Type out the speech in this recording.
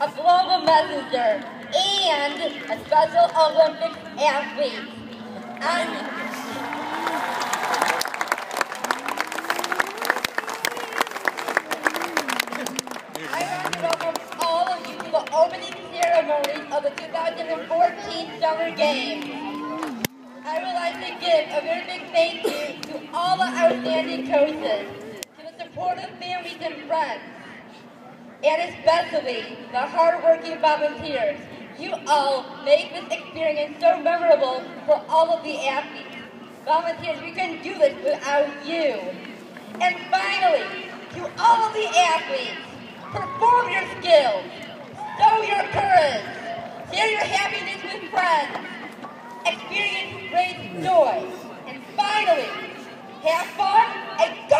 a global messenger, and a Special Olympics athlete. I want to welcome all of you to the opening ceremony of the 2014 Summer Games. I would like to give a very big thank you to all the outstanding coaches, to the supportive families and friends, and especially the hard-working volunteers. You all make this experience so memorable for all of the athletes. Volunteers, we couldn't do this without you. And finally, to all of the athletes, perform your skills, show your courage, share your happiness with friends, experience great joy, and finally, have fun and go!